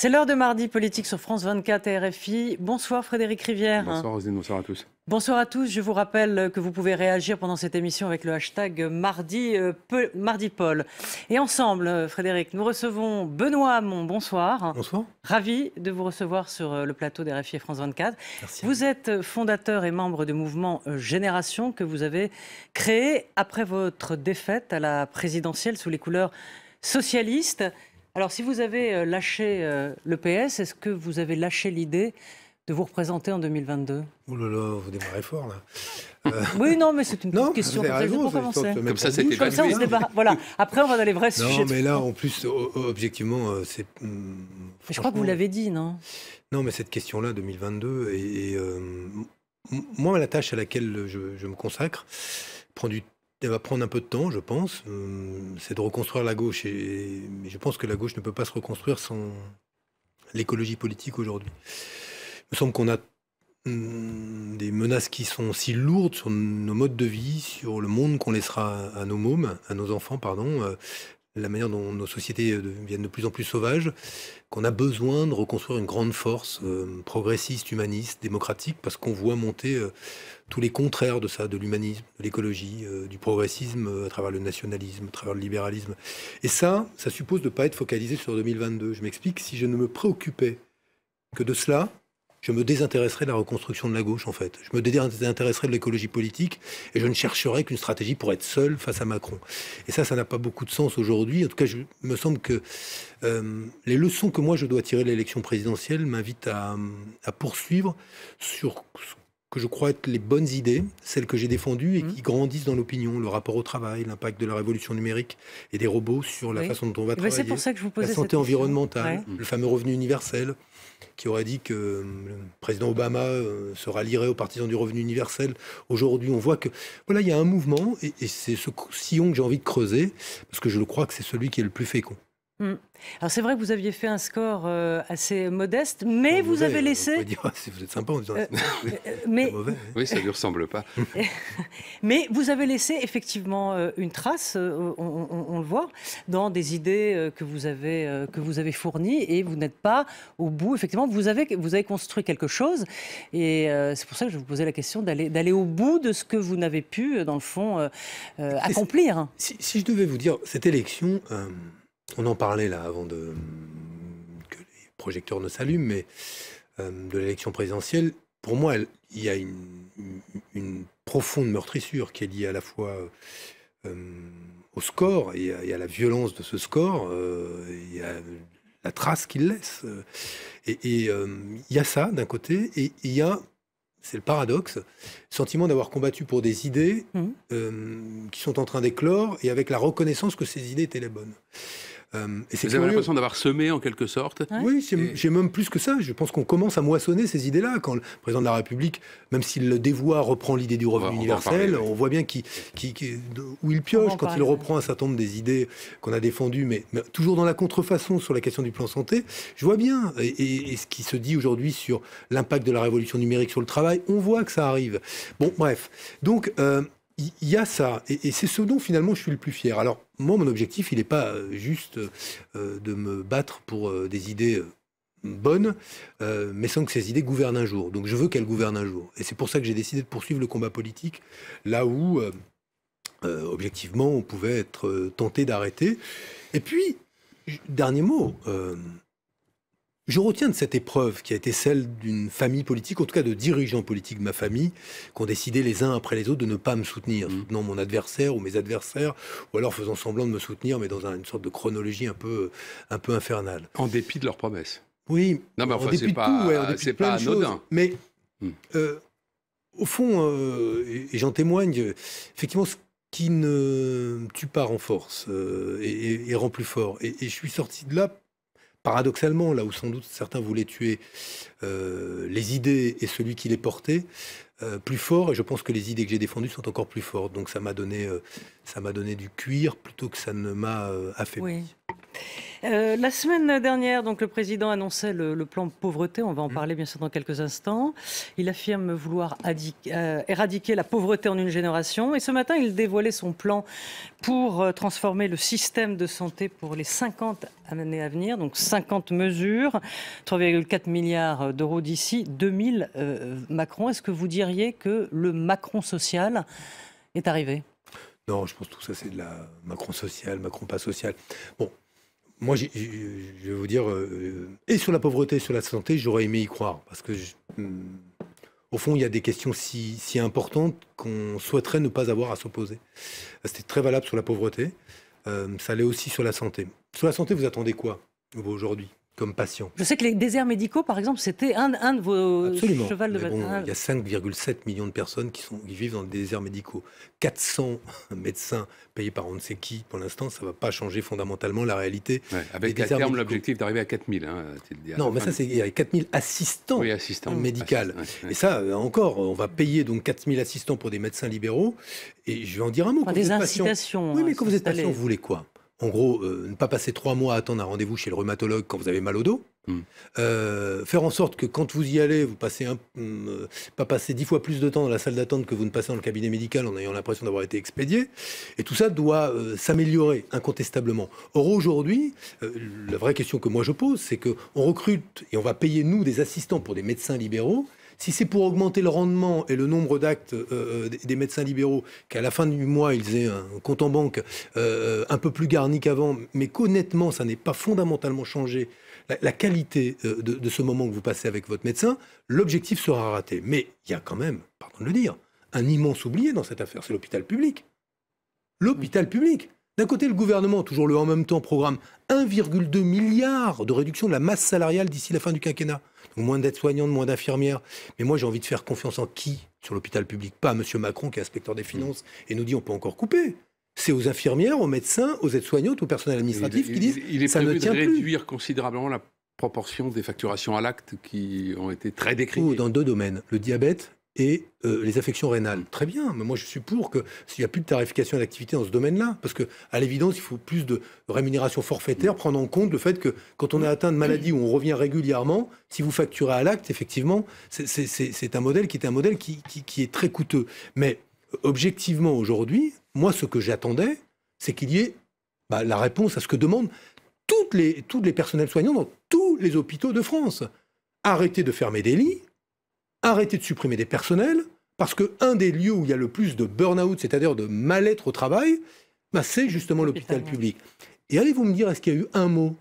C'est l'heure de Mardi Politique sur France 24 et RFI. Bonsoir Frédéric Rivière. Bonsoir Rosine, bonsoir à tous. Bonsoir à tous. Je vous rappelle que vous pouvez réagir pendant cette émission avec le hashtag MardiPol. Et ensemble, Frédéric, nous recevons Benoît Hamon. Bonsoir. Bonsoir. Ravi de vous recevoir sur le plateau d'RFI et France 24. Merci. Vous êtes fondateur et membre du mouvement Génération que vous avez créé après votre défaite à la présidentielle sous les couleurs socialistes. Alors, si vous avez lâché le PS, est-ce que vous avez lâché l'idée de vous représenter en 2022 Oh là là, vous démarrez fort, là. Oui, non, mais c'est une petite question. Raison, commencer. Comme ça, c'était pas ça, on se débarrasse. Voilà. Après, on va dans les vrais sujets. Non, mais là, en plus, objectivement, c'est... Je crois que vous l'avez dit, non? Non, mais cette question-là, 2022, moi, la tâche à laquelle je me consacre prend du temps. Elle va prendre un peu de temps, je pense. C'est de reconstruire la gauche. Et je pense que la gauche ne peut pas se reconstruire sans l'écologie politique aujourd'hui. Il me semble qu'on a des menaces qui sont si lourdes sur nos modes de vie, sur le monde qu'on laissera à nos mômes, à nos enfants, pardon, la manière dont nos sociétés deviennent de plus en plus sauvages, qu'on a besoin de reconstruire une grande force progressiste, humaniste, démocratique, parce qu'on voit monter... tous les contraires de ça, de l'humanisme, de l'écologie, du progressisme, à travers le nationalisme, à travers le libéralisme. Et ça suppose de ne pas être focalisé sur 2022. Je m'explique, si je ne me préoccupais que de cela, je me désintéresserais de la reconstruction de la gauche, en fait. Je me désintéresserais de l'écologie politique et je ne chercherais qu'une stratégie pour être seul face à Macron. Et ça n'a pas beaucoup de sens aujourd'hui. En tout cas, il me semble que les leçons que moi je dois tirer de l'élection présidentielle m'invitent à poursuivre sur... que je crois être les bonnes idées, celles que j'ai défendues et qui grandissent dans l'opinion, le rapport au travail, l'impact de la révolution numérique et des robots sur la façon dont on va travailler, c'est pour ça que je vous posais la santé environnementale, le fameux revenu universel, qui aurait dit que le président Obama se rallierait aux partisans du revenu universel. Aujourd'hui, on voit que voilà, il y a un mouvement et c'est ce sillon que j'ai envie de creuser, parce que je le crois que c'est celui qui est le plus fécond. Alors c'est vrai que vous aviez fait un score assez modeste, mais vous avez laissé... Vous êtes sympa en disant mais... mauvais. Oui, ça ne lui ressemble pas. Mais vous avez laissé effectivement une trace, on le voit, dans des idées que vous avez fournies, et vous n'êtes pas au bout. Effectivement, vous avez construit quelque chose, et c'est pour ça que je vous posais la question d'aller au bout de ce que vous n'avez pu, dans le fond, accomplir. Si je devais vous dire, cette élection... on en parlait là avant que les projecteurs ne s'allument, mais de l'élection présidentielle, pour moi, il y a une profonde meurtrissure qui est liée à la fois au score et à la violence de ce score et à la trace qu'il laisse. Il y a ça d'un côté et il y a, c'est le paradoxe, le sentiment d'avoir combattu pour des idées qui sont en train d'éclore et avec la reconnaissance que ces idées étaient les bonnes. Vous avez l'impression d'avoir semé en quelque sorte. Oui, j'ai même plus que ça. Je pense qu'on commence à moissonner ces idées-là. Quand le président de la République, même s'il le dévoie, reprend l'idée du revenu universel, on voit bien où il pioche quand il reprend un certain nombre des idées qu'on a défendues, mais toujours dans la contrefaçon sur la question du plan santé. Je vois bien. Et ce qui se dit aujourd'hui sur l'impact de la révolution numérique sur le travail, on voit que ça arrive. Bon, bref. Donc... il y a ça, et c'est ce dont finalement je suis le plus fier. Alors moi, mon objectif, il n'est pas juste de me battre pour des idées bonnes, mais sans que ces idées gouvernent un jour. Donc je veux qu'elles gouvernent un jour. Et c'est pour ça que j'ai décidé de poursuivre le combat politique, là où, objectivement, on pouvait être tenté d'arrêter. Et puis, dernier mot, je retiens de cette épreuve qui a été celle d'une famille politique, en tout cas de dirigeants politiques de ma famille, qui ont décidé les uns après les autres de ne pas me soutenir, soutenant mon adversaire ou mes adversaires, ou alors faisant semblant de me soutenir, mais dans une sorte de chronologie un peu infernale. En dépit de leurs promesses. Oui, non, mais enfin, en dépit de tout, ouais, c'est pas anodin. Mais au fond, et j'en témoigne, effectivement, ce qui ne tue pas renforce et rend plus fort. Et je suis sorti de là. Paradoxalement, là où sans doute certains voulaient tuer les idées et celui qui les portait, plus fort, et je pense que les idées que j'ai défendues sont encore plus fortes. Donc ça m'a donné du cuir plutôt que ça ne m'a affaibli. Oui. La semaine dernière, donc, le président annonçait le plan pauvreté. On va en parler bien sûr dans quelques instants. Il affirme vouloir éradiquer la pauvreté en une génération. Et ce matin, il dévoilait son plan pour transformer le système de santé pour les 50 années à venir. Donc 50 mesures, 3,4 milliards d'euros d'ici 2000. Macron, est-ce que vous diriez que le Macron social est arrivé? Non, je pense que tout ça, c'est de la Macron social, Macron pas social. Bon. Moi, je vais vous dire, et sur la pauvreté, et sur la santé, j'aurais aimé y croire. Parce que, au fond, il y a des questions si importantes qu'on souhaiterait ne pas avoir à s'opposer. C'était très valable sur la pauvreté. Ça l'est aussi sur la santé. Sur la santé, vous attendez quoi, aujourd'hui, comme patient? Je sais que les déserts médicaux, par exemple, c'était un de vos chevals de bataille. Bon, il y a 5,7 millions de personnes qui vivent dans les déserts médicaux. 400 médecins payés par on ne sait qui, pour l'instant, ça ne va pas changer fondamentalement la réalité. Ouais, avec à terme l'objectif d'arriver à 4000. Hein, non, mais ça, c'est il y a 4000 assistants, oui, médicaux. Et ça, encore, on va payer donc 4000 assistants pour des médecins libéraux. Et je vais en dire un mot. Enfin, des incitations. Oui, mais quand vous êtes patient, vous voulez quoi? En gros, ne pas passer 3 mois à attendre un rendez-vous chez le rhumatologue quand vous avez mal au dos. Faire en sorte que quand vous y allez, vous passez pas passer 10 fois plus de temps dans la salle d'attente que vous ne passez dans le cabinet médical en ayant l'impression d'avoir été expédié. Et tout ça doit s'améliorer incontestablement. Or aujourd'hui, la vraie question que moi je pose, c'est qu'on recrute et on va payer nous des assistants pour des médecins libéraux. Si c'est pour augmenter le rendement et le nombre d'actes des médecins libéraux, qu'à la fin du mois, ils aient un compte en banque un peu plus garni qu'avant, mais qu'honnêtement, ça n'est pas fondamentalement changé la qualité de ce moment que vous passez avec votre médecin, l'objectif sera raté. Mais il y a quand même, pardon de le dire, un immense oublié dans cette affaire, c'est l'hôpital public. L'hôpital public. D'un côté, le gouvernement, toujours le en même temps, programme 1,2 milliard de réduction de la masse salariale d'ici la fin du quinquennat. Donc moins d'aides-soignantes, moins d'infirmières. Mais moi, j'ai envie de faire confiance en qui sur l'hôpital public? Pas à M. Macron, qui est inspecteur des finances, et nous dit on peut encore couper. C'est aux infirmières, aux médecins, aux aides-soignantes, au personnel administratif qui disent ça ne tient plus. Il est prévu de réduire considérablement la proportion des facturations à l'acte qui ont été très décriées. Dans 2 domaines, le diabète et les affections rénales. Très bien, mais moi je suis pour que s'il n'y a plus de tarification à l'activité dans ce domaine-là, parce qu'à l'évidence, il faut plus de rémunération forfaitaire, prendre en compte le fait que quand on est atteint de maladies où on revient régulièrement, si vous facturez à l'acte, effectivement, c'est un modèle qui est est très coûteux. Mais objectivement, aujourd'hui, moi ce que j'attendais, c'est qu'il y ait la réponse à ce que demandent toutes les personnels soignants dans tous les hôpitaux de France. Arrêtez de fermer des lits, arrêtez de supprimer des personnels, parce qu'un des lieux où il y a le plus de burn-out, c'est-à-dire de mal-être au travail, c'est justement l'hôpital public. Et allez-vous me dire, est-ce qu'il y a eu un mot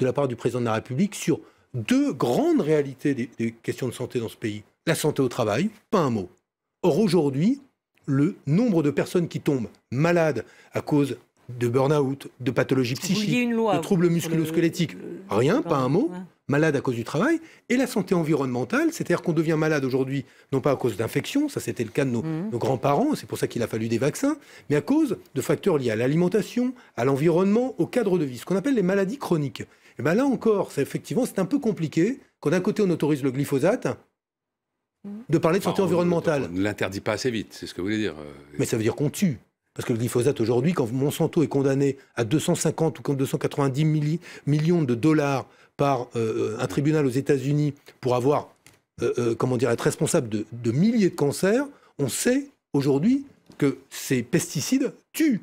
de la part du président de la République sur 2 grandes réalités des questions de santé dans ce pays? La santé au travail, pas un mot. Or aujourd'hui, le nombre de personnes qui tombent malades à cause de burn-out, de pathologies psychiques, de troubles musculo-squelettiques, rien, pas un mot, malades à cause du travail, et la santé environnementale, c'est-à-dire qu'on devient malade aujourd'hui, non pas à cause d'infections, ça c'était le cas de nos grands-parents, c'est pour ça qu'il a fallu des vaccins, mais à cause de facteurs liés à l'alimentation, à l'environnement, au cadre de vie, ce qu'on appelle les maladies chroniques. Et bien là encore, effectivement, c'est un peu compliqué, quand d'un côté on autorise le glyphosate, de parler de santé environnementale. On ne l'interdit pas assez vite, c'est ce que vous voulez dire. Mais ça veut dire qu'on tue. Parce que le glyphosate aujourd'hui, quand Monsanto est condamné à 250 ou 290 millions de dollars par un tribunal aux États-Unis pour avoir, comment dire, être responsable de milliers de cancers, on sait aujourd'hui que ces pesticides tuent.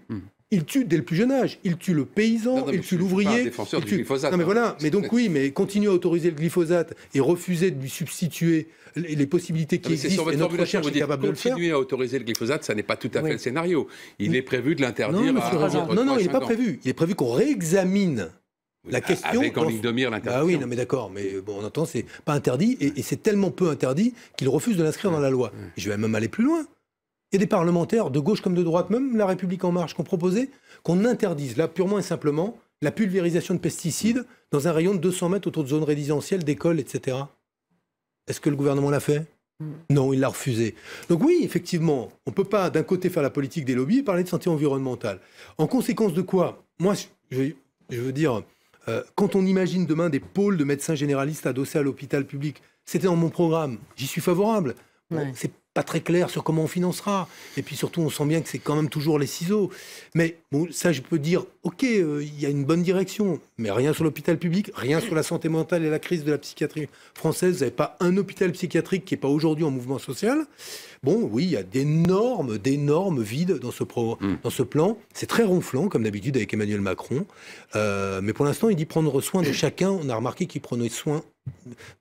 Ils tuent dès le plus jeune âge. Ils tuent le paysan, ils tuent l'ouvrier. Défenseur du glyphosate. Non mais voilà. Mais donc oui, mais continuer à autoriser le glyphosate et refuser de lui substituer les possibilités qui existent. Sur votre et notre recherche est capable de le faire. Continuer à autoriser le glyphosate, ça n'est pas tout à fait le scénario. Il est prévu de l'interdire. Non, il n'est pas prévu. Il est prévu qu'on réexamine. La question, avec en ligne de mire l'interdiction. Ah oui, non mais d'accord, mais bon, on entend, c'est pas interdit, et c'est tellement peu interdit qu'ils refusent de l'inscrire dans la loi. Je vais même aller plus loin. Il y a des parlementaires, de gauche comme de droite, même La République En Marche, qui ont proposé qu'on interdise, là, purement et simplement, la pulvérisation de pesticides dans un rayon de 200 mètres autour de zones résidentielles, d'écoles, etc. Est-ce que le gouvernement l'a fait? Non, il l'a refusé. Donc oui, effectivement, on ne peut pas, d'un côté, faire la politique des lobbies et parler de santé environnementale. En conséquence de quoi? Moi, je veux dire... quand on imagine demain des pôles de médecins généralistes adossés à l'hôpital public, c'était dans mon programme, j'y suis favorable. Bon, c'est pas très clair sur comment on financera. Et puis surtout, on sent bien que c'est quand même toujours les ciseaux. Mais bon, ça, je peux dire, OK, il y a une bonne direction, mais rien sur l'hôpital public, rien sur la santé mentale et la crise de la psychiatrie française. Vous n'avez pas un hôpital psychiatrique qui n'est pas aujourd'hui en mouvement social. Bon, oui, il y a d'énormes vides dans ce plan. C'est très ronflant, comme d'habitude, avec Emmanuel Macron. Mais pour l'instant, il dit prendre soin de chacun. On a remarqué qu'il prenait soin...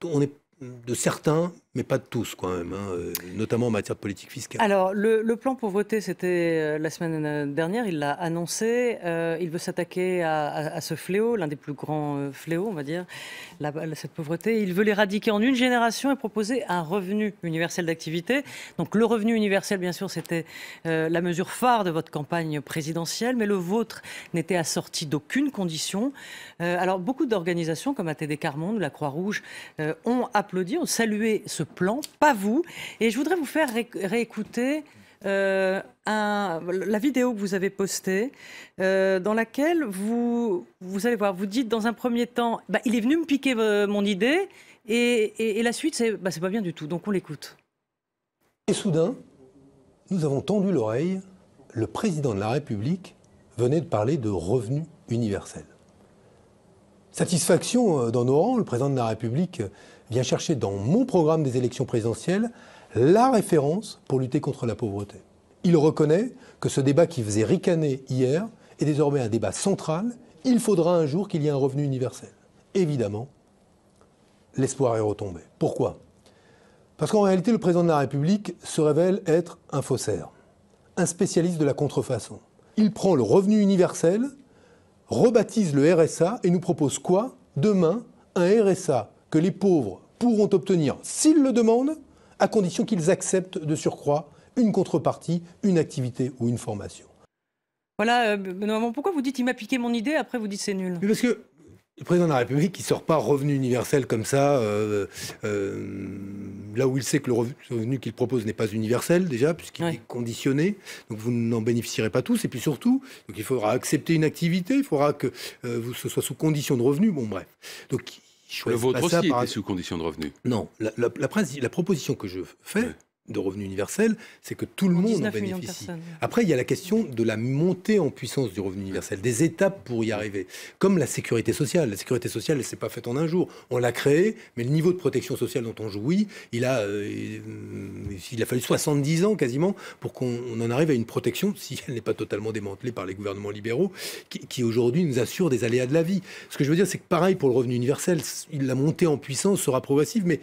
On est de certains, mais pas de tous quand même, hein, notamment en matière de politique fiscale. Alors, le plan pauvreté, c'était la semaine dernière, il l'a annoncé. Il veut s'attaquer à ce fléau, l'un des plus grands fléaux, on va dire, cette pauvreté. Il veut l'éradiquer en une génération et proposer un revenu universel d'activité. Donc le revenu universel, bien sûr, c'était la mesure phare de votre campagne présidentielle, mais le vôtre n'était assorti d'aucune condition. Alors, beaucoup d'organisations comme ATD Quart-Monde, la Croix-Rouge, ont applaudi, ont salué ce plan, pas vous. Et je voudrais vous faire réécouter la vidéo que vous avez postée, dans laquelle vous allez voir, vous dites dans un premier temps, bah, il est venu me piquer mon idée, et la suite, c'est bah, pas bien du tout. Donc on l'écoute. Et soudain, nous avons tendu l'oreille, le président de la République venait de parler de revenu universel. Satisfaction dans nos rangs, le président de la République vient chercher dans mon programme des élections présidentielles la référence pour lutter contre la pauvreté. Il reconnaît que ce débat qui faisait ricaner hier est désormais un débat central. Il faudra un jour qu'il y ait un revenu universel. Évidemment, l'espoir est retombé. Pourquoi? Parce qu'en réalité, le président de la République se révèle être un faussaire, un spécialiste de la contrefaçon. Il prend le revenu universel, rebaptise le RSA et nous propose quoi? Demain, un RSA que les pauvres pourront obtenir s'ils le demandent, à condition qu'ils acceptent de surcroît une contrepartie, une activité ou une formation. Voilà, Benoît Hamon, pourquoi vous dites « il m'a piqué mon idée », après vous dites « c'est nul ». Parce que le président de la République, il ne sort pas revenu universel comme ça, là où il sait que le revenu qu'il propose n'est pas universel déjà, puisqu'il est conditionné, donc vous n'en bénéficierez pas tous, et puis surtout, donc il faudra accepter une activité, il faudra que ce soit sous condition de revenu, bon bref. Donc, le vôtre aussi était sous condition de revenu. Non, la proposition que je fais de revenu universel, c'est que tout le monde en bénéficie. Après, il y a la question de la montée en puissance du revenu universel, des étapes pour y arriver, comme la sécurité sociale. La sécurité sociale, elle ne s'est pas faite en un jour. On l'a créée, mais le niveau de protection sociale dont on jouit, il a fallu 70 ans quasiment pour qu'on en arrive à une protection, si elle n'est pas totalement démantelée par les gouvernements libéraux, qui aujourd'hui nous assure des aléas de la vie. Ce que je veux dire, c'est que pareil pour le revenu universel, la montée en puissance sera progressive, mais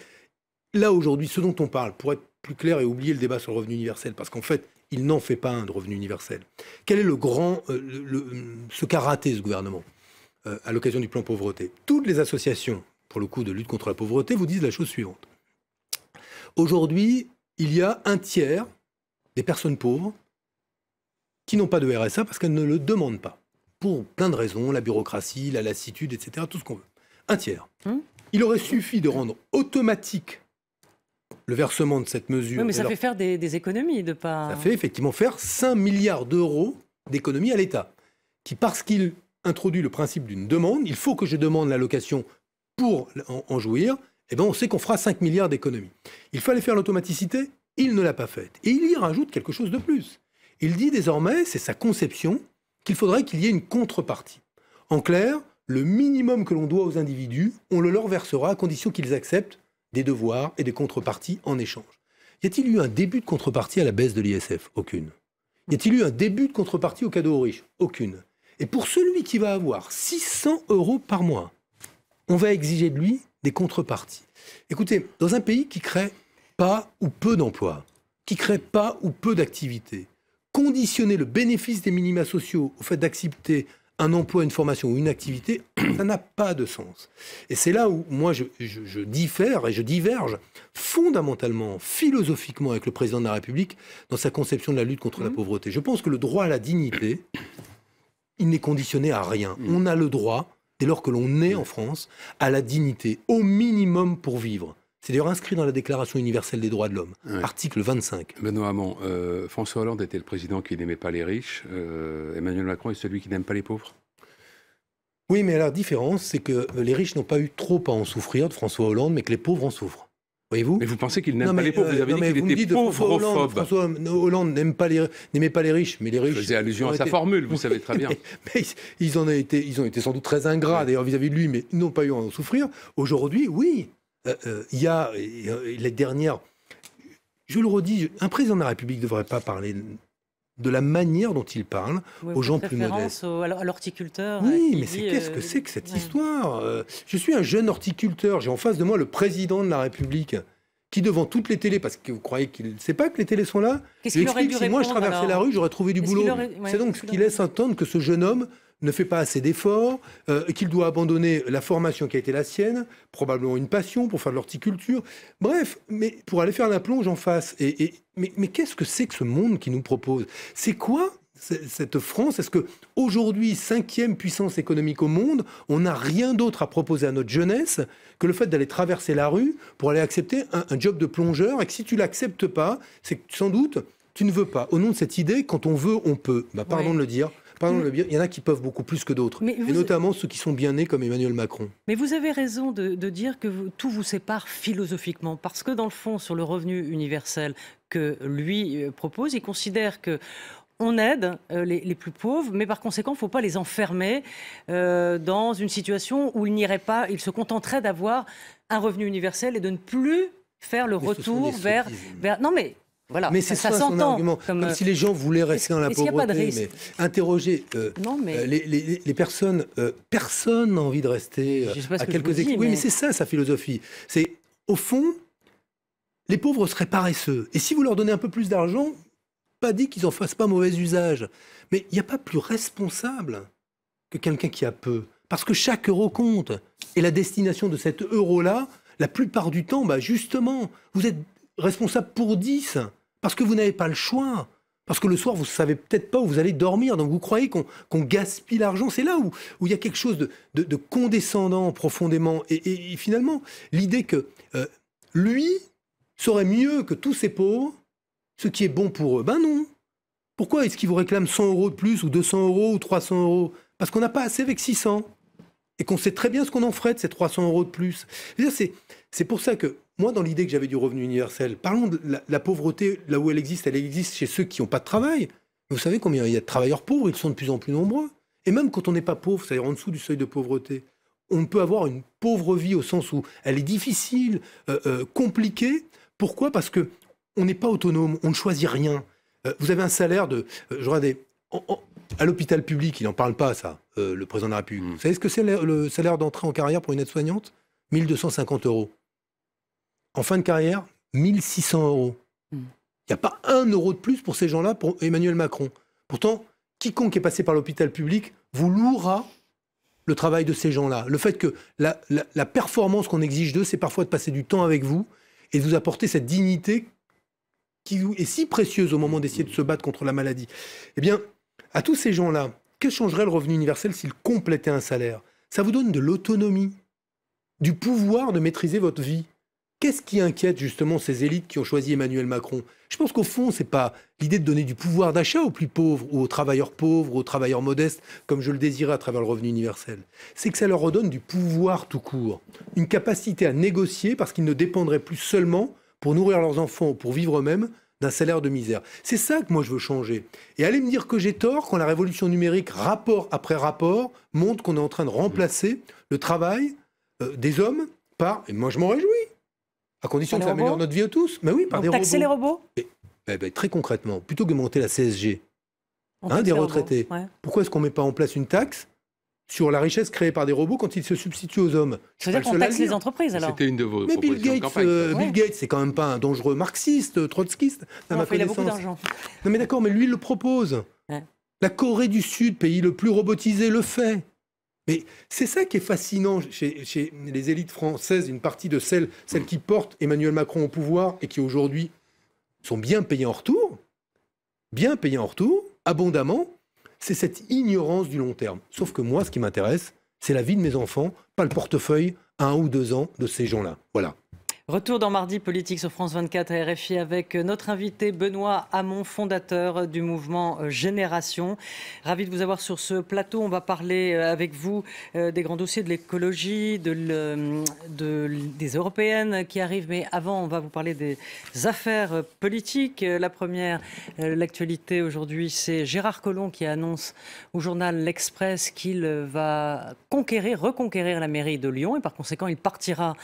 là aujourd'hui, ce dont on parle, pour être plus clair et oublier le débat sur le revenu universel, parce qu'en fait, il n'en fait pas un de revenu universel. Quel est ce qu'a raté ce gouvernement à l'occasion du plan pauvreté? Toutes les associations, pour le coup, de lutte contre la pauvreté, vous disent la chose suivante. Aujourd'hui, il y a un tiers des personnes pauvres qui n'ont pas de RSA parce qu'elles ne le demandent pas, pour plein de raisons, la bureaucratie, la lassitude, etc., tout ce qu'on veut. Un tiers. Il aurait suffi de rendre automatique le versement de cette mesure... Oui, mais ça fait faire des économies de pas... Ça fait effectivement faire 5 milliards d'euros d'économies à l'État, qui, parce qu'il introduit le principe d'une demande, il faut que je demande l'allocation pour en jouir, et bien on sait qu'on fera 5 milliards d'économies. Il fallait faire l'automaticité, il ne l'a pas faite. Et il y rajoute quelque chose de plus. Il dit désormais, c'est sa conception, qu'il faudrait qu'il y ait une contrepartie. En clair, le minimum que l'on doit aux individus, on le leur versera à condition qu'ils acceptent des devoirs et des contreparties en échange. Y a-t-il eu un début de contrepartie à la baisse de l'ISF? Aucune. Y a-t-il eu un début de contrepartie au cadeau aux riches? Aucune. Et pour celui qui va avoir 600 euros par mois, on va exiger de lui des contreparties. Écoutez, dans un pays qui crée pas ou peu d'emplois, qui crée pas ou peu d'activités, conditionner le bénéfice des minima sociaux au fait d'accepter un emploi, une formation ou une activité, ça n'a pas de sens. Et c'est là où moi je diffère et je diverge fondamentalement, philosophiquement avec le président de la République dans sa conception de la lutte contre la pauvreté. Je pense que le droit à la dignité, il n'est conditionné à rien. On a le droit, dès lors que l'on est en France, à la dignité, au minimum pour vivre. C'est d'ailleurs inscrit dans la Déclaration universelle des droits de l'homme, article 25. Benoît Hamon, François Hollande était le président qui n'aimait pas les riches. Emmanuel Macron est celui qui n'aime pas les pauvres? Oui, mais la différence, c'est que les riches n'ont pas eu trop à en souffrir de François Hollande, mais que les pauvres en souffrent. Voyez-vous ? Mais vous pensez qu'il n'aime pas les pauvres, vous avez dit qu'il était pauvrophobe. François Hollande n'aimait pas les riches, mais les riches... Je faisais allusion à sa formule, vous savez très bien. Mais ils ont été sans doute très ingrats, d'ailleurs, vis-à-vis de lui, mais ils n'ont pas eu à en souffrir. Aujourd'hui, oui, il y a les dernières... Je le redis, un président de la République ne devrait pas parler... de la manière dont il parle oui, aux gens plus modestes. À l'horticulteur. Oui, mais qu'est-ce que c'est que cette histoire ? Je suis un jeune horticulteur, j'ai en face de moi le président de la République, qui devant toutes les télés, parce que vous croyez qu'il ne sait pas que les télés sont là, lui explique si moi je traversais la rue, j'aurais trouvé du boulot. C'est donc ce qui laisse entendre que ce jeune homme ne fait pas assez d'efforts, qu'il doit abandonner la formation qui a été la sienne, probablement une passion pour faire de l'horticulture, bref, mais pour aller faire la plonge en face. Mais qu'est-ce que c'est que ce monde qui nous propose? C'est quoi cette France? Est-ce qu'aujourd'hui, 5e puissance économique au monde, on n'a rien d'autre à proposer à notre jeunesse que le fait d'aller traverser la rue pour aller accepter un job de plongeur, et que si tu ne l'acceptes pas, c'est que sans doute, tu ne veux pas. Au nom de cette idée, quand on veut, on peut. Bah, pardon de le dire. Il y en a qui peuvent beaucoup plus que d'autres, et notamment ceux qui sont bien nés comme Emmanuel Macron. Mais vous avez raison de dire que tout vous sépare philosophiquement, parce que dans le fond, sur le revenu universel que lui propose, il considère que on aide les plus pauvres, mais par conséquent, il ne faut pas les enfermer dans une situation où ils n'iraient pas, ils se contenteraient d'avoir un revenu universel et de ne plus faire le retour vers... Non mais... Voilà, mais c'est ça son argument, comme si les gens voulaient rester dans la pauvreté, mais interroger les personnes, personne n'a envie de rester à quelques exceptions. Oui, mais c'est ça sa philosophie, c'est au fond, les pauvres seraient paresseux, et si vous leur donnez un peu plus d'argent, pas dit qu'ils n'en fassent pas mauvais usage, mais il n'y a pas plus responsable que quelqu'un qui a peu, parce que chaque euro compte, et la destination de cet euro-là, la plupart du temps, bah justement, vous êtes responsable pour 10. Parce que vous n'avez pas le choix, parce que le soir, vous ne savez peut-être pas où vous allez dormir, donc vous croyez qu'on gaspille l'argent. C'est là où il y a quelque chose de condescendant profondément. Et finalement, l'idée que lui saurait mieux que tous ces pauvres ce qui est bon pour eux, ben non. Pourquoi est-ce qu'il vous réclame 100 € de plus, ou 200 € ou 300 €? Parce qu'on n'a pas assez avec 600, et qu'on sait très bien ce qu'on en ferait de ces 300 € de plus. C'est pour ça que moi, dans l'idée que j'avais du revenu universel, parlons de la pauvreté, là où elle existe chez ceux qui n'ont pas de travail. Vous savez combien il y a de travailleurs pauvres, ils sont de plus en plus nombreux. Et même quand on n'est pas pauvre, c'est-à-dire en dessous du seuil de pauvreté, on peut avoir une pauvre vie au sens où elle est difficile, compliquée. Pourquoi ? Parce qu'on n'est pas autonome, on ne choisit rien. Vous avez un salaire de... à l'hôpital public, il n'en parle pas, ça, le président de la République. Vous savez ce que c'est le salaire d'entrée en carrière pour une aide-soignante ? 1250 €. En fin de carrière, 1600 €. Il n'y a pas 1 € de plus pour ces gens-là, pour Emmanuel Macron. Pourtant, quiconque est passé par l'hôpital public vous louera le travail de ces gens-là. Le fait que la performance qu'on exige d'eux, c'est parfois de passer du temps avec vous et de vous apporter cette dignité qui est si précieuse au moment d'essayer de se battre contre la maladie. Eh bien, à tous ces gens-là, que changerait le revenu universel s'il complétait un salaire? Ça vous donne de l'autonomie, du pouvoir de maîtriser votre vie. Qu'est-ce qui inquiète justement ces élites qui ont choisi Emmanuel Macron? Je pense qu'au fond, ce n'est pas l'idée de donner du pouvoir d'achat aux plus pauvres, ou aux travailleurs pauvres, aux travailleurs modestes, comme je le désirais à travers le revenu universel. C'est que ça leur redonne du pouvoir tout court. Une capacité à négocier, parce qu'ils ne dépendraient plus seulement, pour nourrir leurs enfants ou pour vivre eux-mêmes, d'un salaire de misère. C'est ça que moi je veux changer. Et allez me dire que j'ai tort quand la révolution numérique, rapport après rapport, montre qu'on est en train de remplacer le travail des hommes par... Et moi je m'en réjouis. À condition que ça améliore notre vie à tous. Mais oui, par des robots. Taxer les robots ? Très concrètement, plutôt que monter la CSG des retraités, pourquoi est-ce qu'on ne met pas en place une taxe sur la richesse créée par des robots quand ils se substituent aux hommes? C'est-à-dire qu'on taxe les entreprises, alors. C'était une de vos propositions de campagne. Bill Gates, c'est quand même pas un dangereux marxiste, trotskiste. Il a beaucoup d'argent. Non mais d'accord, mais lui, il le propose. Ouais. La Corée du Sud, pays le plus robotisé, le fait. Mais c'est ça qui est fascinant chez les élites françaises, une partie de celles qui portent Emmanuel Macron au pouvoir et qui aujourd'hui sont bien payées en retour, abondamment, c'est cette ignorance du long terme. Sauf que moi, ce qui m'intéresse, c'est la vie de mes enfants, pas le portefeuille à 1 ou 2 ans de ces gens-là. Voilà. Retour dans Mardi Politique sur France 24 et RFI avec notre invité Benoît Hamon, fondateur du mouvement Génération. Ravi de vous avoir sur ce plateau. On va parler avec vous des grands dossiers de l'écologie, des européennes qui arrivent. Mais avant, on va vous parler des affaires politiques. La première, l'actualité aujourd'hui, c'est Gérard Collomb qui annonce au journal L'Express qu'il va reconquérir la mairie de Lyon. Et par conséquent, il partira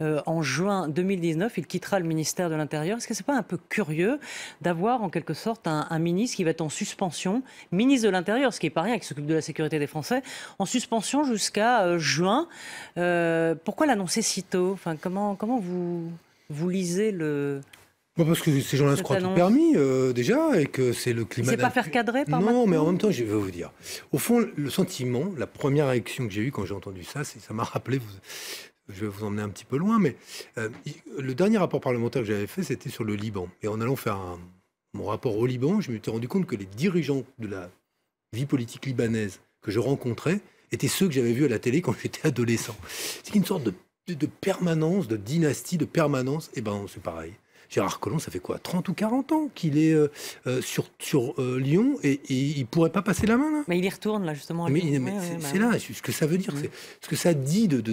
en juin 2019, il quittera le ministère de l'Intérieur. Est-ce que ce n'est pas un peu curieux d'avoir en quelque sorte un ministre qui va être en suspension, ministre de l'Intérieur, ce qui n'est pas rien, qui s'occupe de la sécurité des Français, en suspension jusqu'à juin. Pourquoi l'annoncer si tôt, enfin, comment vous lisez le... Parce que ces gens-là se croient tout permis, déjà, et que c'est le climat... C'est pas faire cadrer par Macron ? Non, mais en même temps, je vais vous dire. Au fond, le sentiment, la première réaction que j'ai eue quand j'ai entendu ça, c'est ça m'a rappelé... Je vais vous emmener un petit peu loin, mais le dernier rapport parlementaire que j'avais fait, c'était sur le Liban. Et en allant faire mon rapport au Liban, je me suis rendu compte que les dirigeants de la vie politique libanaise que je rencontrais étaient ceux que j'avais vus à la télé quand j'étais adolescent. C'est une sorte de permanence, de dynastie, de permanence. Eh ben, c'est pareil. Gérard Collomb, ça fait quoi, 30 ou 40 ans qu'il est sur Lyon et il ne pourrait pas passer la main là. Mais il y retourne là justement. À Lyon. Mais c'est là, ce que ça veut dire, c'est ce que ça dit de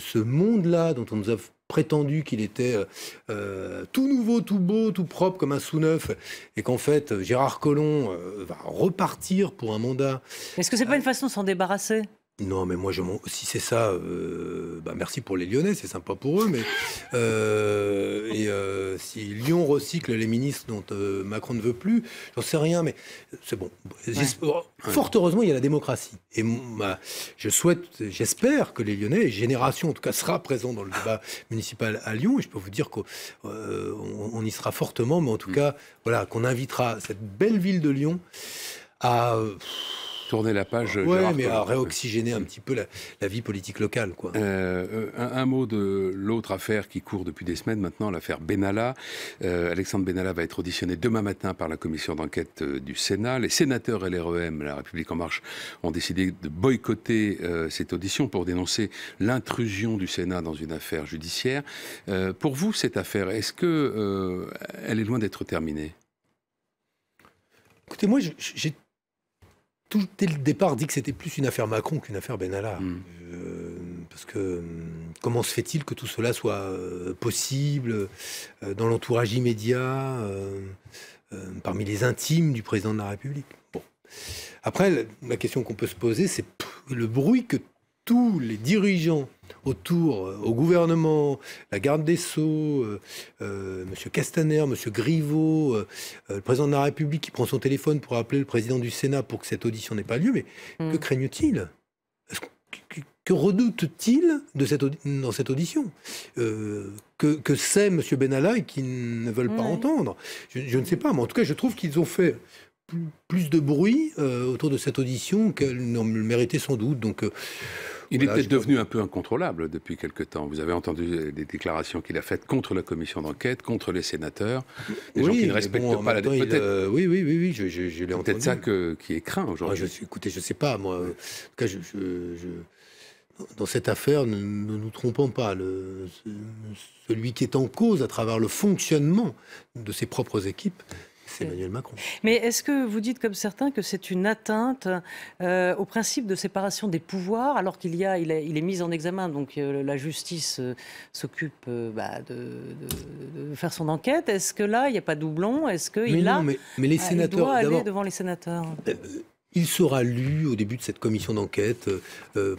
ce monde-là dont on nous a prétendu qu'il était tout nouveau, tout beau, tout propre comme un sous-neuf et qu'en fait Gérard Collomb va repartir pour un mandat. Est-ce que ce n'est pas une façon de s'en débarrasser? Non, mais moi, si c'est ça, bah merci pour les Lyonnais, c'est sympa pour eux, mais si Lyon recycle les ministres dont Macron ne veut plus, j'en sais rien, mais c'est bon. Ouais. Fort heureusement, il y a la démocratie. Et bah, j'espère que les Lyonnais, et Génération en tout cas, sera présent dans le débat municipal à Lyon, et je peux vous dire qu'on y sera fortement, mais en tout cas, voilà, qu'on invitera cette belle ville de Lyon à... tourner la page, ouais, mais à réoxygéner un petit peu la vie politique locale, quoi. Un mot de l'autre affaire qui court depuis des semaines maintenant, l'affaire Benalla. Alexandre Benalla va être auditionné demain matin par la commission d'enquête du Sénat. Les sénateurs LREM, La République En Marche, ont décidé de boycotter cette audition pour dénoncer l'intrusion du Sénat dans une affaire judiciaire. Pour vous, cette affaire, est-ce que elle est loin d'être terminée? Écoutez, moi, j'ai tout dès le départ dit que c'était plus une affaire Macron qu'une affaire Benalla. Parce que comment se fait-il que tout cela soit possible dans l'entourage immédiat, parmi les intimes du président de la République? Bon. Après, la question qu'on peut se poser, c'est le bruit que tous les dirigeants autour, au gouvernement, la garde des Sceaux, M. Castaner, M. Griveaux, le président de la République qui prend son téléphone pour appeler le président du Sénat pour que cette audition n'ait pas lieu. Mais que craignent-ils? Que redoute-t-il dans cette audition que sait M. Benalla et qu'ils ne veulent pas entendre? Je ne sais pas, mais en tout cas, je trouve qu'ils ont fait... plus de bruit autour de cette audition qu'elle n'en méritait sans doute. Donc, il est peut-être devenu un peu incontrôlable depuis quelque temps. Vous avez entendu des déclarations qu'il a faites contre la commission d'enquête, contre les sénateurs, des gens qui ne respectent pas la démocratie. Oui, je l'ai entendu. Peut-être ça qui est craint aujourd'hui. Écoutez, je ne sais pas, moi. En tout cas, dans cette affaire, ne nous trompons pas. Celui qui est en cause à travers le fonctionnement de ses propres équipes, c'est Emmanuel Macron. Mais est-ce que vous dites comme certains que c'est une atteinte au principe de séparation des pouvoirs, alors qu'il est mis en examen, donc la justice s'occupe de faire son enquête? Est-ce que là, il n'y a pas de doublon? Est-ce qu'il doit aller devant les sénateurs? Il sera lu au début de cette commission d'enquête,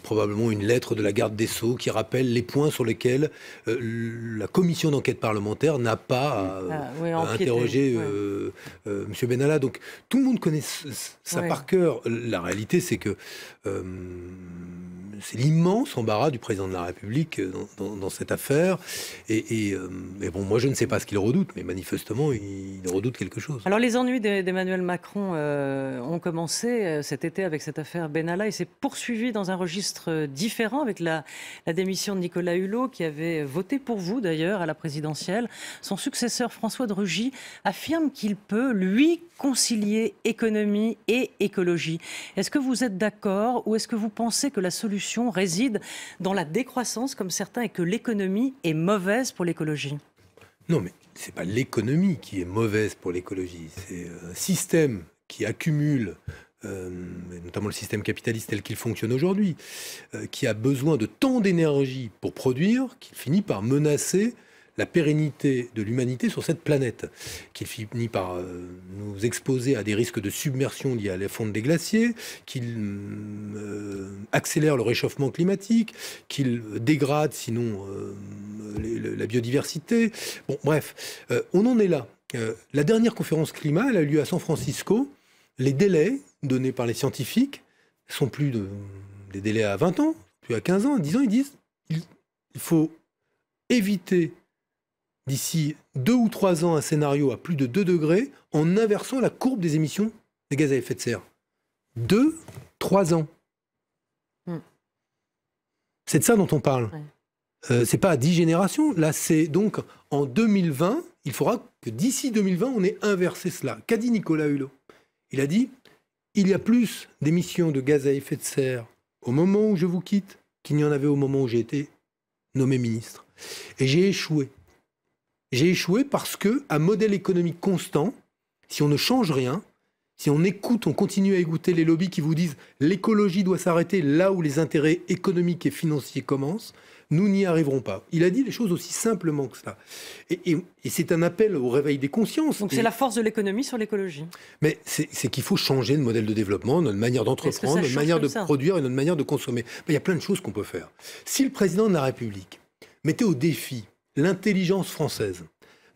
probablement une lettre de la garde des Sceaux qui rappelle les points sur lesquels la commission d'enquête parlementaire n'a pas interrogé M. Benalla. Donc tout le monde connaît ça par cœur. La réalité, c'est que c'est l'immense embarras du président de la République dans cette affaire. Et bon, moi, je ne sais pas ce qu'il redoute, mais manifestement, il redoute quelque chose. Alors les ennuis d'Emmanuel Macron ont commencé cet été avec cette affaire Benalla, et s'est poursuivi dans un registre différent avec la démission de Nicolas Hulot, qui avait voté pour vous d'ailleurs à la présidentielle. Son successeur François de Rugy affirme qu'il peut, lui, concilier économie et écologie. Est-ce que vous êtes d'accord, ou est-ce que vous pensez que la solution solution réside dans la décroissance comme certains et que l'économie est mauvaise pour l'écologie? Non, mais ce n'est pas l'économie qui est mauvaise pour l'écologie, c'est un système qui accumule, notamment le système capitaliste tel qu'il fonctionne aujourd'hui, qui a besoin de tant d'énergie pour produire qu'il finit par menacer la pérennité de l'humanité sur cette planète, qu'il finit par nous exposer à des risques de submersion liés à la fonte des glaciers, qu'il accélère le réchauffement climatique, qu'il dégrade sinon la biodiversité. Bon, bref, on en est là. La dernière conférence climat, elle a eu lieu à San Francisco. Les délais donnés par les scientifiques sont plus des délais à 20 ans, plus à 15 ans, à 10 ans. Ils disent qu'il faut éviter d'ici 2 ou 3 ans un scénario à plus de 2 degrés en inversant la courbe des émissions des gaz à effet de serre. 2-3 ans. C'est de ça dont on parle. Ouais. C'est pas à 10 générations. Là, c'est donc en 2020, il faudra que d'ici 2020, on ait inversé cela. Qu'a dit Nicolas Hulot? Il a dit, il y a plus d'émissions de gaz à effet de serre au moment où je vous quitte qu'il n'y en avait au moment où j'ai été nommé ministre. Et j'ai échoué. J'ai échoué parce que, à modèle économique constant, si on ne change rien, si on écoute, on continue à écouter les lobbies qui vous disent l'écologie doit s'arrêter là où les intérêts économiques et financiers commencent, nous n'y arriverons pas. Il a dit les choses aussi simplement que cela. Et c'est un appel au réveil des consciences. Donc c'est la force de l'économie sur l'écologie. Mais c'est qu'il faut changer le modèle de développement, notre manière d'entreprendre, notre manière de produire et notre manière de consommer. Ben, il y a plein de choses qu'on peut faire. Si le président de la République mettait au défi l'intelligence française,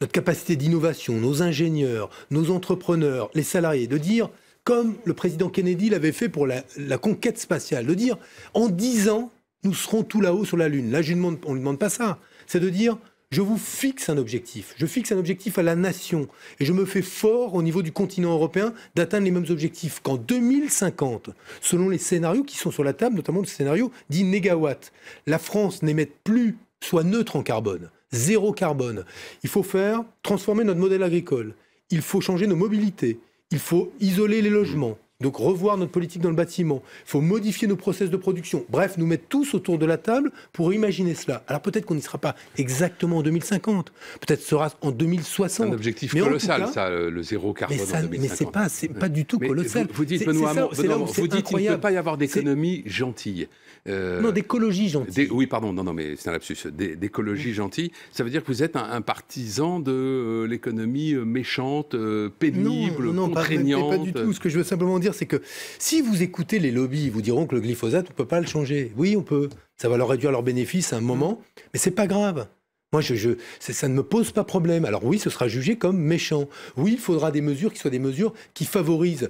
notre capacité d'innovation, nos ingénieurs, nos entrepreneurs, les salariés, de dire, comme le président Kennedy l'avait fait pour la conquête spatiale, de dire, en 10 ans, nous serons tout là-haut sur la Lune. Là, on ne lui demande pas ça. C'est de dire, je vous fixe un objectif. Je fixe un objectif à la nation. Et je me fais fort au niveau du continent européen d'atteindre les mêmes objectifs qu'en 2050, selon les scénarios qui sont sur la table, notamment le scénario dit NégaWatt. La France n'émette plus, soit neutre en carbone. 0 carbone. Il faut transformer notre modèle agricole. Il faut changer nos mobilités. Il faut isoler les logements. Donc revoir notre politique dans le bâtiment. Il faut modifier nos process de production. Bref, nous mettre tous autour de la table pour imaginer cela. Alors peut-être qu'on n'y sera pas exactement en 2050. Peut-être sera en 2060. Un objectif colossal, cas, ça, le 0 carbone en 2050. Mais c'est pas du tout colossal. Vous dites, Benoît Hamon, vous dites qu'il ne peut pas y avoir d'économie gentille. Non, d'écologie gentille. Oui, pardon, non, mais c'est un lapsus. D'écologie gentille, ça veut dire que vous êtes un partisan de l'économie méchante, pénible, contraignante. Non, pas du tout. Ce que je veux simplement dire, c'est que si vous écoutez les lobbies, ils vous diront que le glyphosate, on ne peut pas le changer. Oui, on peut. Ça va leur réduire leurs bénéfices à un moment, mais ce n'est pas grave. Moi, ça ne me pose pas problème. Alors oui, ce sera jugé comme méchant. Oui, il faudra des mesures qui soient des mesures qui favorisent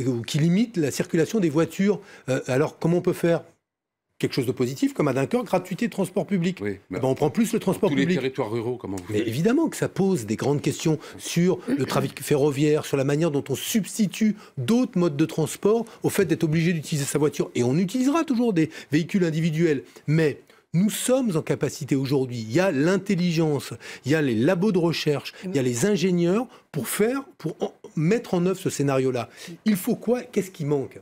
ou qui limitent la circulation des voitures. Alors, comment on peut faire ? Quelque chose de positif, comme à Dunkerque, gratuité de transport public. Oui, ben on prend plus le transport public. Tous les territoires ruraux, comment vous faites ? Mais évidemment que ça pose des grandes questions sur le trafic ferroviaire, sur la manière dont on substitue d'autres modes de transport au fait d'être obligé d'utiliser sa voiture. Et on utilisera toujours des véhicules individuels. Mais nous sommes en capacité aujourd'hui. Il y a l'intelligence, il y a les labos de recherche, il y a les ingénieurs pour mettre en œuvre ce scénario-là. Il faut quoi ? Qu'est-ce qui manque ?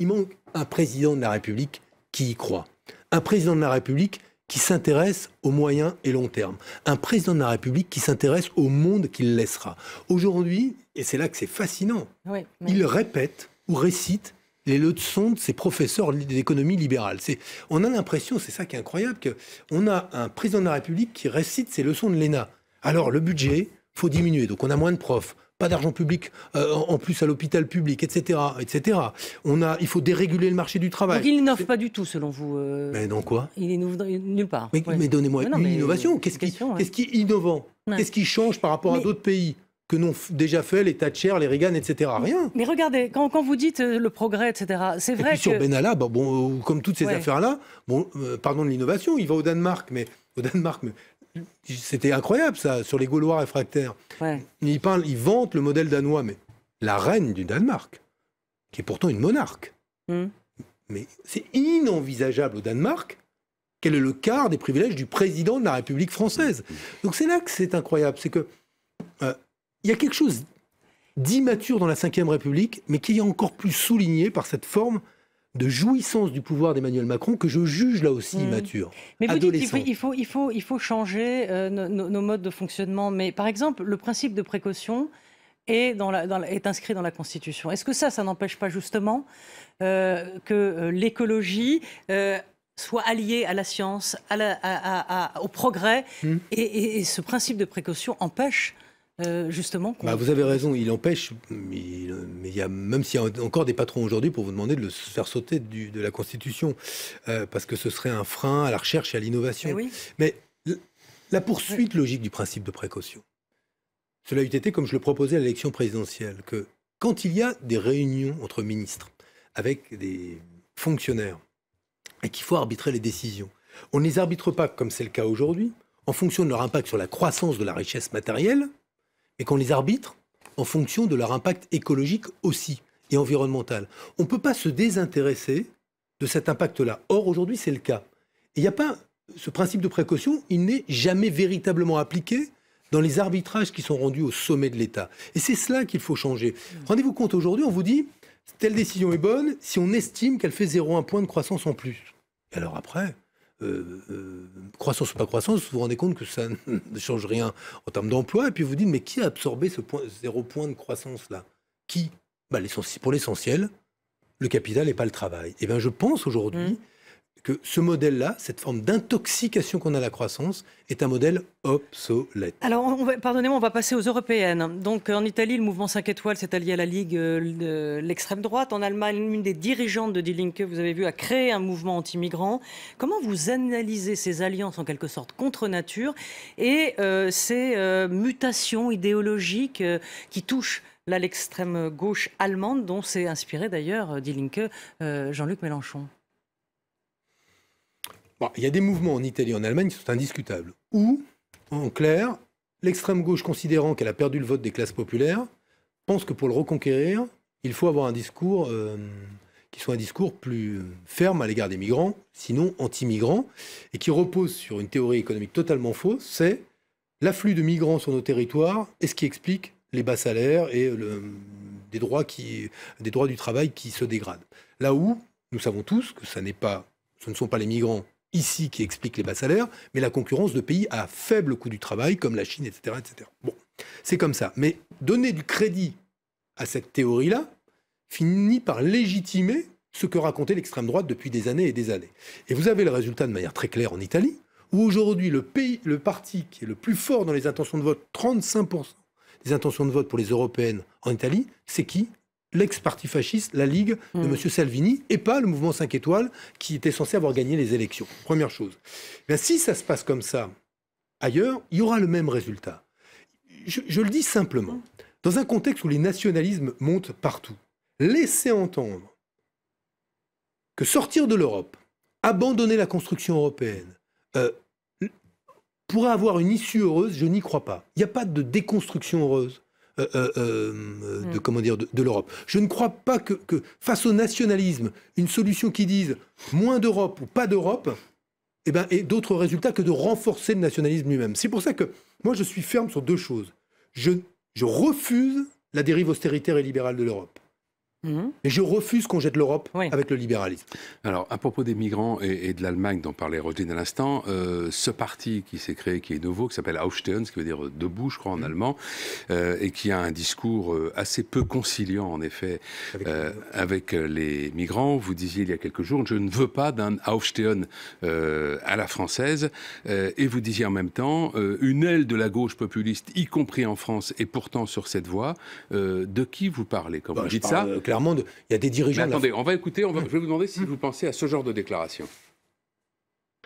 Il manque un président de la République qui y croit. Un président de la République qui s'intéresse aux moyens et long terme. Un président de la République qui s'intéresse au monde qu'il laissera. Aujourd'hui, et c'est là que c'est fascinant, oui, mais il répète ou récite les leçons de ses professeurs d'économie libérale. On a l'impression, c'est ça qui est incroyable, qu'on a un président de la République qui récite ses leçons de l'ENA. Alors le budget, il faut diminuer, donc on a moins de profs. Pas d'argent public en plus à l'hôpital public, etc., etc. Il faut déréguler le marché du travail. Donc il n'innove pas du tout, selon vous. Mais dans quoi? Il innove nulle part. Mais donnez-moi une innovation. Qu'est-ce qui est innovant? Qu'est-ce qui change par rapport à d'autres pays que n'ont déjà fait les Thatcher, les Reagan, etc.? Rien. Mais regardez, quand vous dites le progrès, etc., c'est vrai que... sur Benalla, comme toutes ces affaires-là, pardon de l'innovation, il va au Danemark, mais... C'était incroyable ça, sur les Gaulois réfractaires. Ouais. Il vante le modèle danois, mais la reine du Danemark, qui est pourtant une monarque, mais c'est inenvisageable au Danemark qu'elle ait le quart des privilèges du président de la République française. Donc c'est là que c'est incroyable, c'est que il y a quelque chose d'immature dans la Ve République, mais qui est encore plus souligné par cette forme de jouissance du pouvoir d'Emmanuel Macron que je juge là aussi immature. Mais vous dites qu'il faut changer nos modes de fonctionnement. Mais par exemple, le principe de précaution est inscrit dans la Constitution. Est-ce que ça n'empêche pas justement que l'écologie soit alliée à la science, au progrès, et ce principe de précaution empêche justement... vous avez raison, il empêche, mais il y a, même s'il y a encore des patrons aujourd'hui pour vous demander de le faire sauter de la Constitution, parce que ce serait un frein à la recherche et à l'innovation. Oui. Mais la poursuite logique du principe de précaution, cela eût été comme je le proposais à l'élection présidentielle, que quand il y a des réunions entre ministres, avec des fonctionnaires, et qu'il faut arbitrer les décisions, on ne les arbitre pas, comme c'est le cas aujourd'hui, en fonction de leur impact sur la croissance de la richesse matérielle, et qu'on les arbitre en fonction de leur impact écologique aussi et environnemental. On ne peut pas se désintéresser de cet impact-là. Or, aujourd'hui, c'est le cas. Il n'y a pas ce principe de précaution, il n'est jamais véritablement appliqué dans les arbitrages qui sont rendus au sommet de l'État. Et c'est cela qu'il faut changer. Rendez-vous compte, aujourd'hui, on vous dit, telle décision est bonne si on estime qu'elle fait 0,1 point de croissance en plus. Et alors après... croissance ou pas croissance, vous vous rendez compte que ça ne change rien en termes d'emploi, et puis vous vous dites, mais qui a absorbé ce point, 0 point de croissance-là? Qui? Pour l'essentiel, le capital et pas le travail. Et bien je pense aujourd'hui que ce modèle-là, cette forme d'intoxication qu'on a à la croissance, est un modèle obsolète. Alors, pardonnez-moi, on va passer aux européennes. Donc, en Italie, le mouvement 5 étoiles s'est allié à la Ligue de l'extrême droite. En Allemagne, l'une des dirigeantes de Die Linke, vous avez vu, a créé un mouvement anti-migrant. Comment vous analysez ces alliances, en quelque sorte, contre nature, et ces mutations idéologiques qui touchent là l'extrême gauche allemande, dont s'est inspiré d'ailleurs Die Linke, Jean-Luc Mélenchon? Bon, il y a des mouvements en Italie et en Allemagne qui sont indiscutables. Où, en clair, l'extrême gauche, considérant qu'elle a perdu le vote des classes populaires, pense que pour le reconquérir, il faut avoir un discours qui soit un discours plus ferme à l'égard des migrants, sinon anti-migrants, et qui repose sur une théorie économique totalement fausse, c'est l'afflux de migrants sur nos territoires et ce qui explique les bas salaires et des droits du travail qui se dégradent. Là où, nous savons tous que ce ne sont pas les migrants ici qui expliquent les bas salaires, mais la concurrence de pays à faible coût du travail, comme la Chine, etc. etc. Bon, c'est comme ça. Mais donner du crédit à cette théorie-là finit par légitimer ce que racontait l'extrême droite depuis des années et des années. Et vous avez le résultat de manière très claire en Italie, où aujourd'hui le parti qui est le plus fort dans les intentions de vote, 35% des intentions de vote pour les européennes en Italie, c'est qui ? L'ex-parti fasciste, la Ligue de M. Salvini, et pas le mouvement 5 étoiles qui était censé avoir gagné les élections. Première chose. Bien, si ça se passe comme ça ailleurs, il y aura le même résultat. Je le dis simplement. Dans un contexte où les nationalismes montent partout, laisser entendre que sortir de l'Europe, abandonner la construction européenne, pourrait avoir une issue heureuse, je n'y crois pas. Il n'y a pas de déconstruction heureuse. De l'Europe. Je ne crois pas que face au nationalisme, une solution qui dise moins d'Europe ou pas d'Europe, ait d'autres résultats que de renforcer le nationalisme lui-même. C'est pour ça que moi je suis ferme sur deux choses. Je refuse la dérive austéritaire et libérale de l'Europe. Et je refuse qu'on jette l'Europe avec le libéralisme. Alors, à propos des migrants et de l'Allemagne, dont parlait Rosine à l'instant, ce parti qui s'est créé, qui est nouveau, qui s'appelle Aufstehen, ce qui veut dire debout, je crois, en allemand, et qui a un discours assez peu conciliant, en effet, avec les migrants. Vous disiez il y a quelques jours, je ne veux pas d'un Aufstehen à la française, et vous disiez en même temps, une aile de la gauche populiste, y compris en France, et pourtant sur cette voie, de qui vous parlez quand vous dites ça? Clairement, il y a des dirigeants... Mais attendez, on va écouter, je vais vous demander si vous pensez à ce genre de déclaration.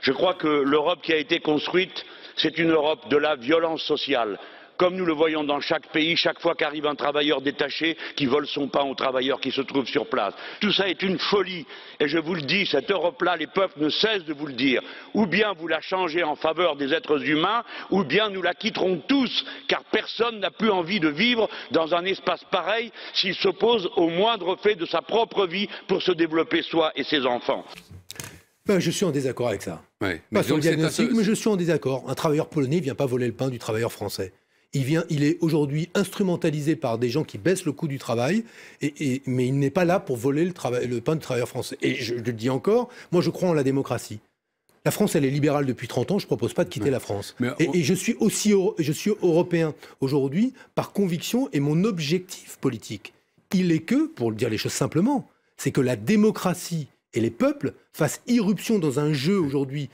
Je crois que l'Europe qui a été construite, c'est une Europe de la violence sociale. Comme nous le voyons dans chaque pays, chaque fois qu'arrive un travailleur détaché qui vole son pain aux travailleurs qui se trouvent sur place. Tout ça est une folie. Et je vous le dis, cette Europe-là, les peuples ne cessent de vous le dire. Ou bien vous la changez en faveur des êtres humains, ou bien nous la quitterons tous, car personne n'a plus envie de vivre dans un espace pareil s'il s'oppose au moindre fait de sa propre vie pour se développer soi et ses enfants. Je suis en désaccord avec ça. Pas sur le diagnostic, mais je suis en désaccord. Un travailleur polonais ne vient pas voler le pain du travailleur français. il est aujourd'hui instrumentalisé par des gens qui baissent le coût du travail, mais il n'est pas là pour voler le pain du travailleur français. Et je le dis encore, moi je crois en la démocratie. La France, elle est libérale depuis 30 ans, je ne propose pas de quitter la France. Et je suis aussi européen aujourd'hui par conviction, et mon objectif politique, il est que, pour dire les choses simplement, c'est que la démocratie et les peuples fassent irruption dans un jeu aujourd'hui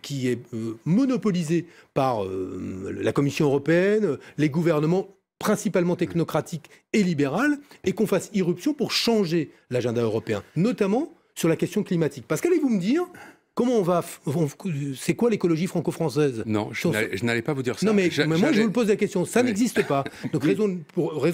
qui est monopolisé par la Commission européenne, les gouvernements principalement technocratiques et libérales, et qu'on fasse irruption pour changer l'agenda européen, notamment sur la question climatique. Parce qu'allez-vous me dire... Comment on va... C'est quoi l'écologie franco-française? Non, je n'allais pas vous dire ça. Non, mais moi, je vous le pose la question. Ça n'existe pas. Donc, raison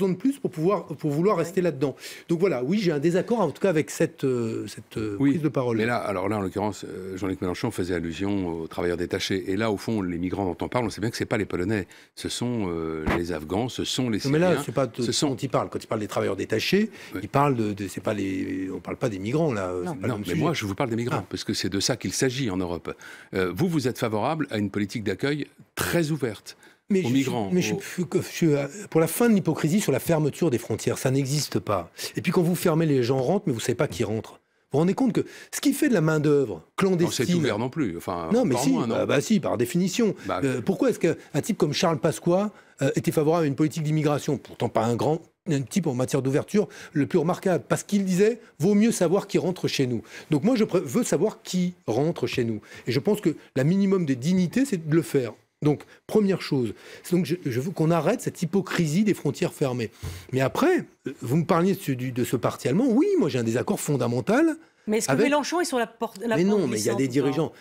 de plus pour vouloir rester là-dedans. Donc, voilà. Oui, j'ai un désaccord, en tout cas, avec cette prise de parole. Mais là, alors là, en l'occurrence, Jean-Luc Mélenchon faisait allusion aux travailleurs détachés. Et là, au fond, les migrants dont on parle, on sait bien que ce n'est pas les Polonais. Ce sont les Afghans, ce sont les Syriens. Mais là, ce n'est pas de ce dont il parle. Quand il parle des travailleurs détachés, il parle de... On ne parle pas des migrants, là. Non, mais moi, je vous parle des migrants, parce que c'est de ça qu'il s'agit en Europe. Vous êtes favorable à une politique d'accueil très ouverte aux migrants. Je suis pour la fin de l'hypocrisie sur la fermeture des frontières. Ça n'existe pas. Et puis quand vous fermez, les gens rentrent, mais vous ne savez pas qui rentre. Vous vous rendez compte que ce qui fait de la main-d'œuvre clandestine... C'est ouvert non plus. Enfin, non, mais si, moins, non si, par définition. Pourquoi est-ce qu'un type comme Charles Pasqua était favorable à une politique d'immigration? Pourtant, pas un type en matière d'ouverture le plus remarquable. Parce qu'il disait, vaut mieux savoir qui rentre chez nous. Donc moi, je veux savoir qui rentre chez nous. Et je pense que la minimum des dignités, c'est de le faire. Donc, première chose, donc je veux qu'on arrête cette hypocrisie des frontières fermées. Mais après, vous me parliez de ce parti allemand. Oui, moi, j'ai un désaccord fondamental. Mais est-ce que Mélenchon est sur la porte de la... Mais non, mais il y a des dirigeants...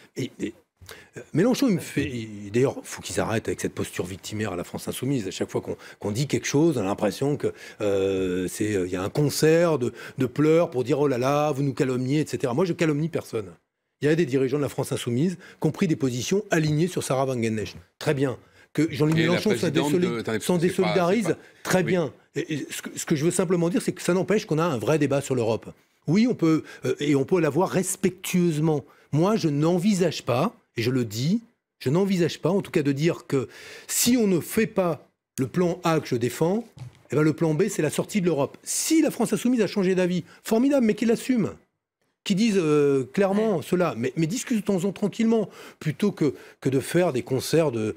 Mélenchon, il me fait... D'ailleurs, il faut qu'ils arrêtent avec cette posture victimaire à la France Insoumise. À chaque fois qu'on dit quelque chose, on a l'impression qu'il y a un concert de pleurs pour dire « Oh là là, vous nous calomniez », etc. Moi, je calomnie personne. Il y a des dirigeants de la France Insoumise qui ont pris des positions alignées sur Sarah Wagenknecht. Très bien. Que Jean-Luc Mélenchon s'en désolidarise, très bien. Et ce que je veux simplement dire, c'est que ça n'empêche qu'on a un vrai débat sur l'Europe. Oui, on peut, et on peut l'avoir respectueusement. Moi, je n'envisage pas, et je le dis, je n'envisage pas, en tout cas, de dire que si on ne fait pas le plan A que je défends, eh ben le plan B, c'est la sortie de l'Europe. Si la France Insoumise a changé d'avis, formidable, mais qu'il l'assume. Qui disent clairement cela, mais discutons-en tranquillement, plutôt que de faire des concerts de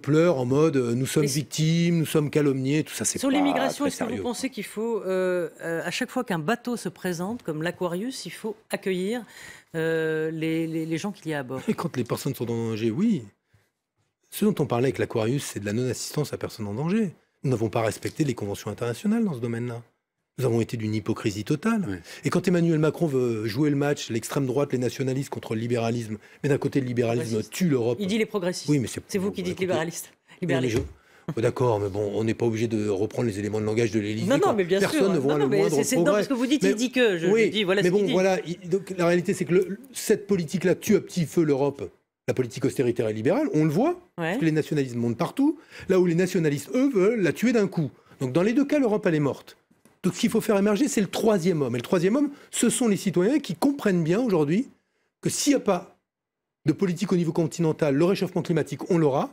pleurs en mode « nous sommes victimes, nous sommes calomniés », tout ça, c'est pas très sérieux. Sur l'immigration, est-ce que vous pensez qu'il faut, à chaque fois qu'un bateau se présente, comme l'Aquarius, il faut accueillir les gens qu'il y a à bord? Et quand les personnes sont en danger, oui. Ce dont on parlait avec l'Aquarius, c'est de la non-assistance à personne en danger. Nous n'avons pas respecté les conventions internationales dans ce domaine-là. Nous avons été d'une hypocrisie totale. Oui. Et quand Emmanuel Macron veut jouer le match, l'extrême droite, les nationalistes contre le libéralisme, mais d'un côté, le libéralisme tue l'Europe. Il dit les progressistes. Oui, mais c'est vous qui dites libéraliste. Oh, d'accord, mais bon, on n'est pas obligé de reprendre les éléments de langage de l'Élysée. Non, non, mais bien sûr. Personne ne voit le moindre progrès. Non, parce que vous dites, il dit que. Donc la réalité, c'est que cette politique-là tue à petit feu l'Europe. La politique austéritaire et libérale, on le voit, parce que les nationalistes montent partout, là où les nationalistes, eux, veulent la tuer d'un coup. Donc dans les deux cas, l'Europe, elle est morte. Donc ce qu'il faut faire émerger, c'est le troisième homme. Et le troisième homme, ce sont les citoyens qui comprennent bien aujourd'hui que s'il n'y a pas de politique au niveau continental, le réchauffement climatique, on l'aura.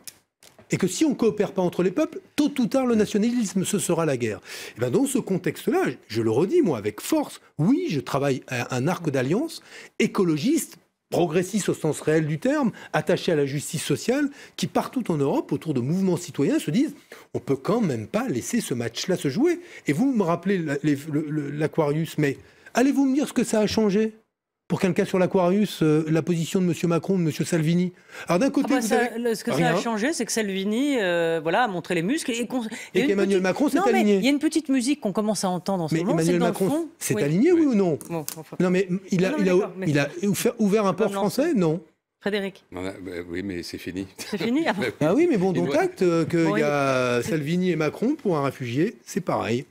Et que si on ne coopère pas entre les peuples, tôt ou tard, le nationalisme, ce sera la guerre. Et bien dans ce contexte-là, je le redis, moi, avec force, oui, je travaille à un arc d'alliance écologiste, progressiste au sens réel du terme, attaché à la justice sociale, qui partout en Europe, autour de mouvements citoyens, se disent on peut quand même pas laisser ce match-là se jouer. Et vous me rappelez l'Aquarius, mais allez-vous me dire ce que ça a changé? Pour quelqu'un sur l'Aquarius, la position de M. Macron, de M. Salvini. Alors d'un côté, ce que ça a changé, c'est que Salvini, voilà, a montré les muscles et qu'Emmanuel Macron s'est aligné. Il y a une petite musique qu'on commence à entendre en ce moment. Emmanuel Macron s'est aligné, oui ou non? Non, mais il a ouvert un port français, non? Frédéric. Oui, mais c'est fini. C'est fini. Ah oui, mais bon, donc acte qu'il y a Salvini et Macron pour un réfugié, c'est pareil.